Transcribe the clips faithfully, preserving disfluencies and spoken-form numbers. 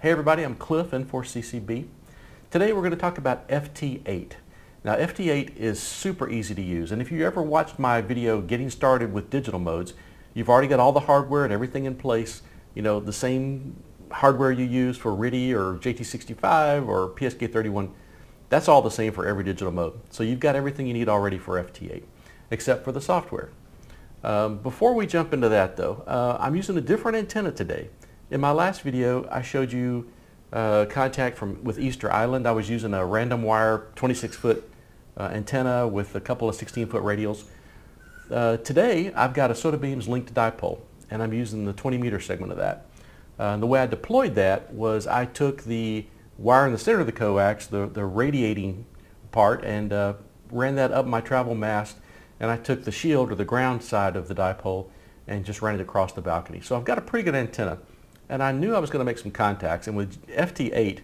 Hey everybody, I'm Cliff, N four C C B. Today we're going to talk about F T eight. Now F T eight is super easy to use, and if you ever watched my video getting started with digital modes, you've already got all the hardware and everything in place. You know, the same hardware you use for R T T Y or J T sixty-five or P S K thirty-one, that's all the same for every digital mode. So you've got everything you need already for F T eight, except for the software. Um, before we jump into that though, uh, I'm using a different antenna today. In my last video, I showed you uh, contact from with Easter Island. I was using a random wire twenty-six foot uh, antenna with a couple of sixteen foot radials. Uh, today, I've got a soda beams linked dipole, and I'm using the twenty meter segment of that. Uh, and the way I deployed that was I took the wire in the center of the coax, the, the radiating part, and uh, ran that up my travel mast, and I took the shield or the ground side of the dipole and just ran it across the balcony. So I've got a pretty good antenna. And I knew I was going to make some contacts, and with F T eight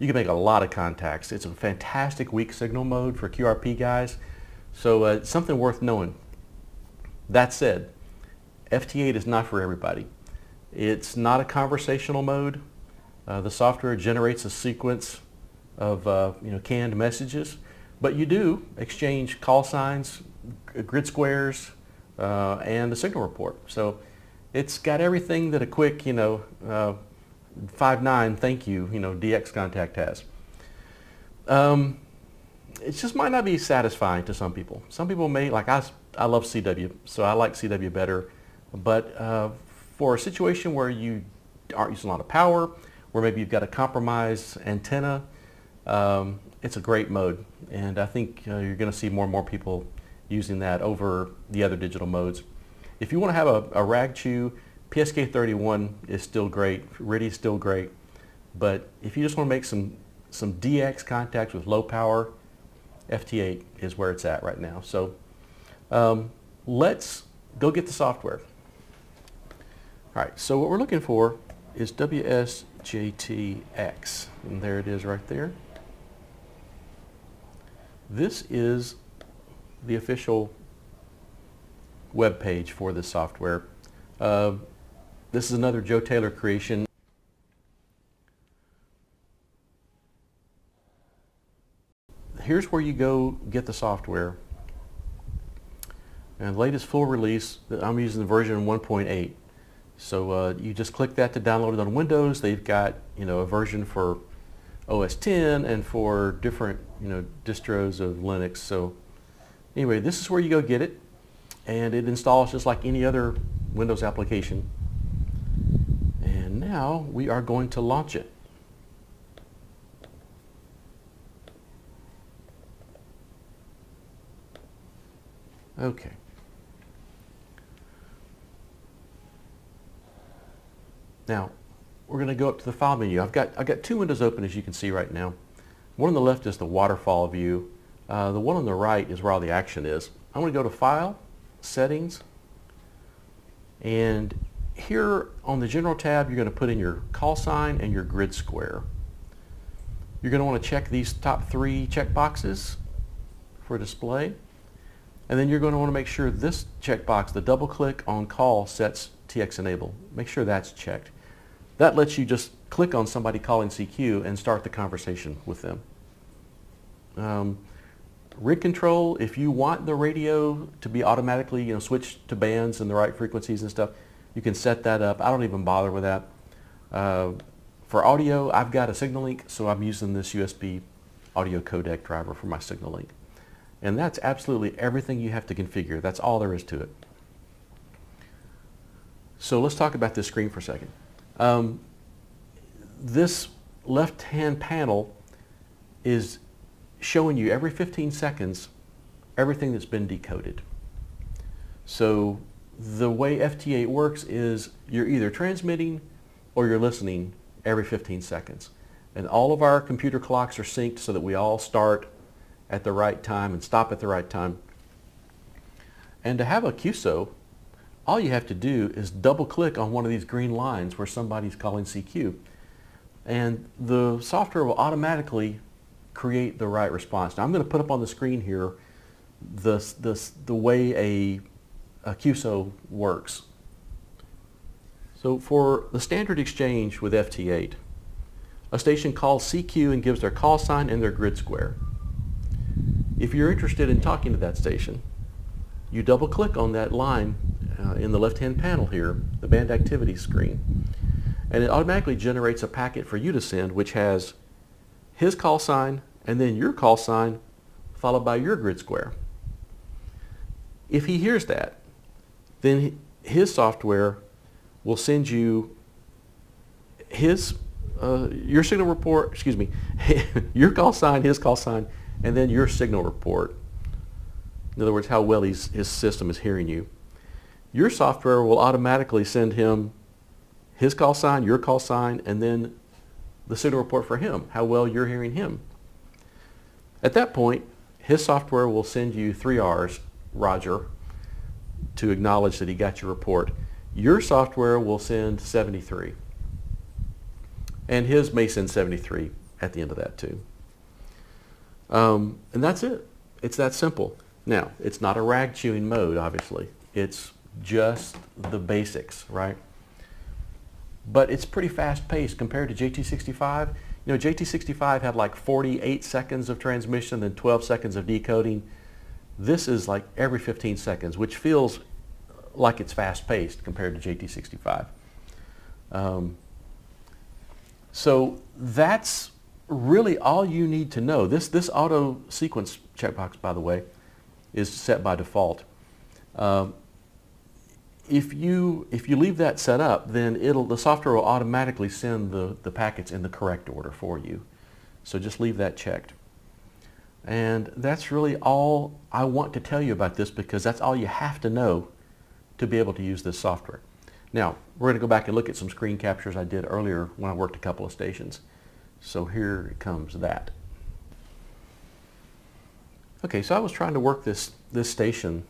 you can make a lot of contacts. It's a fantastic weak signal mode for Q R P guys, so uh, it's something worth knowing. That said, F T eight is not for everybody. It's not a conversational mode. Uh, the software generates a sequence of uh, you know, canned messages, but you do exchange call signs, grid squares, uh, and the signal report. So it's got everything that a quick, you know, uh, five nine thank you, you know, D X contact has. Um, it just might not be satisfying to some people. Some people may, like I, I love C W, so I like C W better. But uh, for a situation where you aren't using a lot of power, or maybe you've got a compromised antenna, um, it's a great mode. And I think uh, you're going to see more and more people using that over the other digital modes. If you want to have a, a rag chew, P S K thirty-one is still great, R T T Y is still great, but if you just want to make some, some D X contacts with low power, F T eight is where it's at right now. So um, let's go get the software. All right, so what we're looking for is W S J T X, and there it is right there. This is the official web page for this software. Uh, this is another Joe Taylor creation. Here's where you go get the software. And the latest full release, I'm using the version one point eight. So uh, you just click that to download it on Windows. They've got, you know, a version for O S ten and for different, you know, distros of Linux. So anyway, this is where you go get it. And it installs just like any other Windows application. And now we are going to launch it. Okay. Now we're going to go up to the file menu. I've got I've got two windows open, as you can see right now. One on the left is the waterfall view. Uh, the one on the right is where all the action is. I'm going to go to File, Settings, and here on the General tab you're going to put in your call sign and your grid square. You're going to want to check these top three checkboxes for display, and then you're going to want to make sure this checkbox, the double click on call, sets T X enable. Make sure that's checked. That lets you just click on somebody calling C Q and start the conversation with them. Um, Rig control, if you want the radio to be automatically, you know, switched to bands and the right frequencies and stuff, you can set that up. I don't even bother with that. Uh, for audio, I've got a Signalink, so I'm using this U S B audio codec driver for my Signalink. And that's absolutely everything you have to configure. That's all there is to it. So let's talk about this screen for a second. Um, this left-hand panel is showing you every fifteen seconds everything that's been decoded. So the way F T eight works is you're either transmitting or you're listening every fifteen seconds. And all of our computer clocks are synced so that we all start at the right time and stop at the right time. And to have a Q S O, all you have to do is double click on one of these green lines where somebody's calling C Q, and the software will automatically create the right response. Now I'm going to put up on the screen here the, the, the way a, a Q S O works. So for the standard exchange with F T eight, a station calls C Q and gives their call sign and their grid square. If you're interested in talking to that station, you double click on that line uh, in the left hand panel here, the band activity screen, and it automatically generates a packet for you to send which has his call sign and then your call sign followed by your grid square. If he hears that, then his software will send you his, uh, your signal report, excuse me, your call sign, his call sign, and then your signal report. In other words, how well he's, his system is hearing you. Your software will automatically send him his call sign, your call sign, and then the signal report for him, how well you're hearing him. At that point, his software will send you three R's, Roger, to acknowledge that he got your report. Your software will send seventy-three. And his may send seventy-three at the end of that too. Um, and that's it. It's that simple. Now, it's not a rag chewing mode, obviously. It's just the basics, right? But it's pretty fast paced compared to J T sixty-five. You know, J T sixty-five had like forty-eight seconds of transmission and twelve seconds of decoding. This is like every fifteen seconds, which feels like it's fast paced compared to J T sixty-five. Um, so that's really all you need to know. This, this auto sequence checkbox, by the way, is set by default. Um, if you if you leave that set up, then it'll the software will automatically send the the packets in the correct order for you. So just leave that checked. And that's really all I want to tell you about this, because that's all you have to know to be able to use this software. Now we're going to go back and look at some screen captures I did earlier when I worked a couple of stations. So here comes that. Okay, so I was trying to work this this station,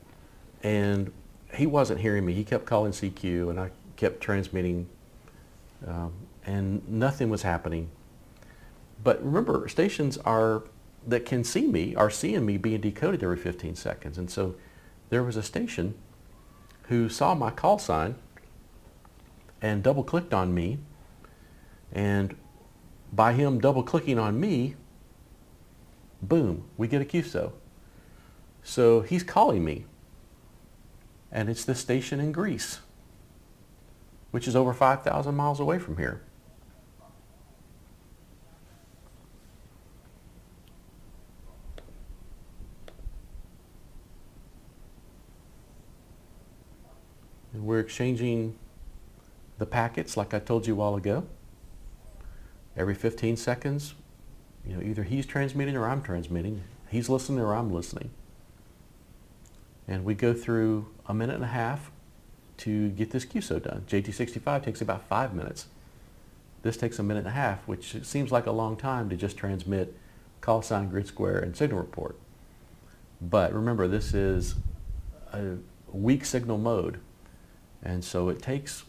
and he wasn't hearing me. He kept calling C Q, and I kept transmitting, um, and nothing was happening. But remember, stations are that can see me are seeing me being decoded every fifteen seconds, and so there was a station who saw my call sign and double-clicked on me, and by him double-clicking on me, boom, we get a Q S O. So he's calling me, and it's this station in Greece, which is over five thousand miles away from here. And we're exchanging the packets like I told you a while ago. Every fifteen seconds, you know, either he's transmitting or I'm transmitting. He's listening or I'm listening. And we go through a minute and a half to get this Q S O done. J T sixty-five takes about five minutes. This takes a minute and a half, which seems like a long time to just transmit call sign, grid square, and signal report. But remember, this is a weak signal mode. And so it takes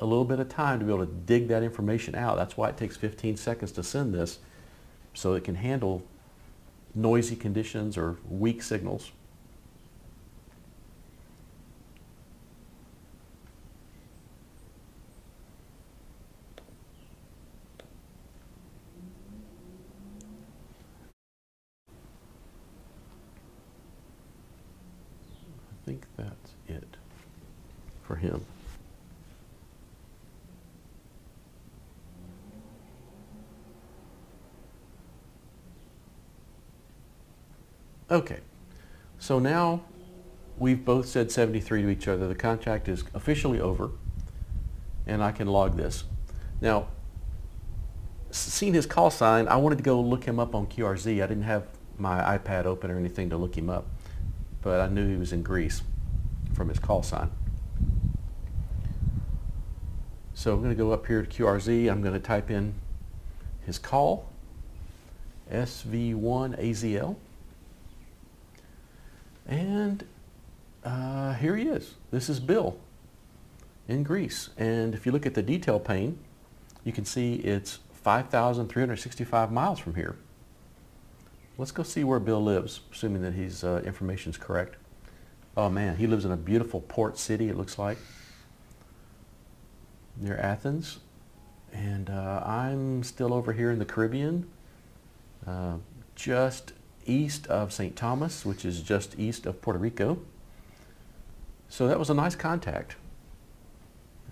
a little bit of time to be able to dig that information out. That's why it takes fifteen seconds to send this, so it can handle noisy conditions or weak signals. I think that's it for him. Okay, so now we've both said seventy-three to each other. The contact is officially over, and I can log this. Now, seeing his call sign, I wanted to go look him up on Q R Z. I didn't have my iPad open or anything to look him up, but I knew he was in Greece from his call sign. So I'm going to go up here to Q R Z. I'm going to type in his call, S V one A Z L. And uh, here he is. This is Bill in Greece. And if you look at the detail pane, you can see it's five thousand three hundred sixty-five miles from here. Let's go see where Bill lives, assuming that his uh, information is correct. Oh man, he lives in a beautiful port city, it looks like, near Athens. and uh, I'm still over here in the Caribbean, uh, just east of Saint Thomas, which is just east of Puerto Rico. So that was a nice contact.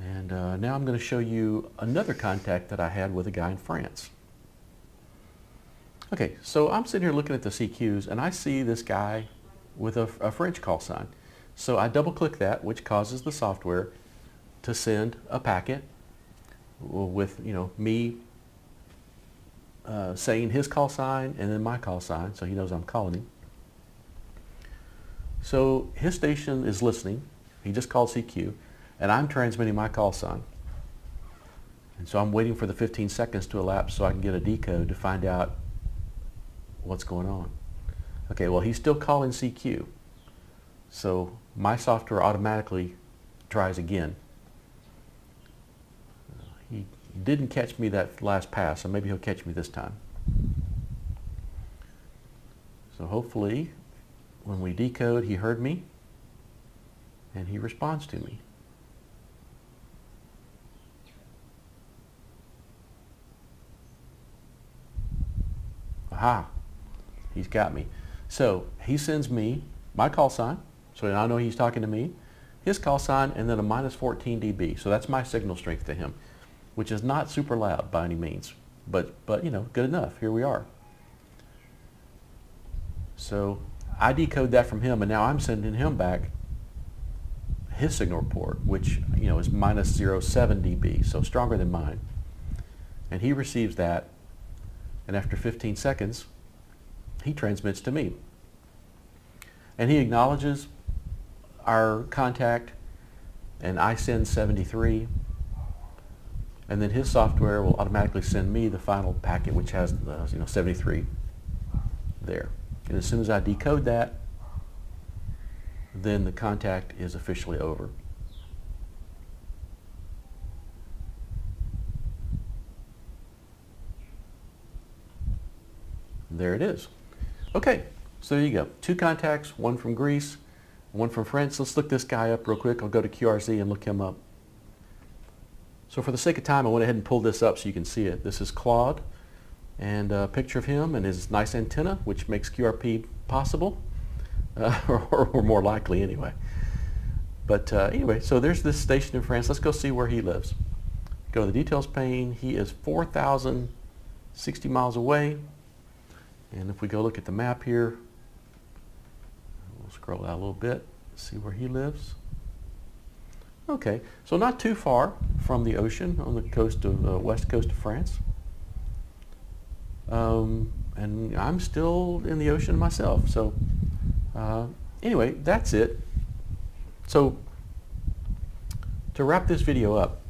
And uh, now I'm going to show you another contact that I had with a guy in France. Okay, so I'm sitting here looking at the C Qs, and I see this guy with a, a French call sign. So I double click that, which causes the software to send a packet with, you know, me uh, saying his call sign and then my call sign, so he knows I'm calling him. So his station is listening. He just called C Q, and I'm transmitting my call sign. And so I'm waiting for the fifteen seconds to elapse so I can get a decode to find out what's going on. Okay, well, he's still calling C Q, so my software automatically tries again. He didn't catch me that last pass, so maybe he'll catch me this time. So hopefully when we decode, he heard me and he responds to me. Aha, he's got me. So he sends me my call sign, so I know he's talking to me, his call sign, and then a minus fourteen D B. So that's my signal strength to him, which is not super loud by any means, but, but you know, good enough. Here we are. So I decode that from him, and now I'm sending him back his signal report, which, you know, is minus zero point seven D B, so stronger than mine. And he receives that, and after fifteen seconds, he transmits to me. And he acknowledges our contact, and I send seventy-three, and then his software will automatically send me the final packet, which has uh, you know, seventy-three there. And as soon as I decode that, then the contact is officially over. There it is. Okay, so there you go. Two contacts, one from Greece, one from France. Let's look this guy up real quick. I'll go to Q R Z and look him up. So for the sake of time, I went ahead and pulled this up so you can see it. This is Claude, and a picture of him and his nice antenna, which makes Q R P possible, uh, or, or more likely anyway. But uh, anyway, so there's this station in France. Let's go see where he lives. Go to the details pane. He is four thousand sixty miles away. And if we go look at the map here, we'll scroll out a little bit, see where he lives. Okay, so not too far from the ocean on the coast of uh, west coast of France. Um, and I'm still in the ocean myself. So uh, anyway, that's it. So to wrap this video up,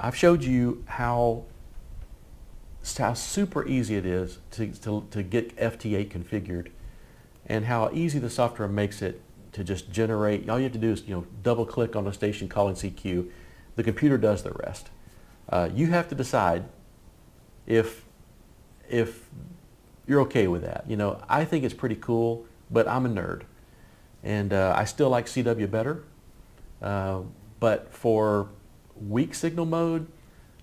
I've showed you how how super easy it is to, to, to get F T eight configured, and how easy the software makes it to just generate. All you have to do is, you know, double click on a station calling C Q. The computer does the rest. Uh, you have to decide if, if you're okay with that. You know, I think it's pretty cool, but I'm a nerd. And uh, I still like C W better, uh, but for weak signal mode,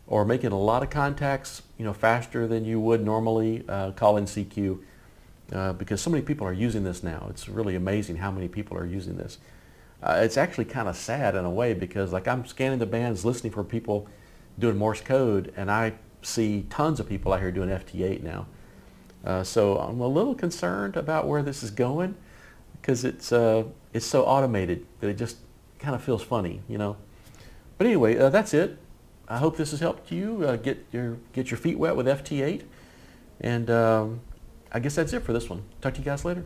or making a lot of contacts, you know, faster than you would normally, uh, call in C Q, uh, because so many people are using this now. It's really amazing how many people are using this. Uh, it's actually kind of sad in a way, because like I'm scanning the bands, listening for people doing Morse code, and I see tons of people out here doing F T eight now. Uh, so I'm a little concerned about where this is going, because it's uh, it's so automated that it just kind of feels funny, you know. But anyway, uh, that's it. I hope this has helped you uh, get your get your feet wet with F T eight, and um, I guess that's it for this one. Talk to you guys later.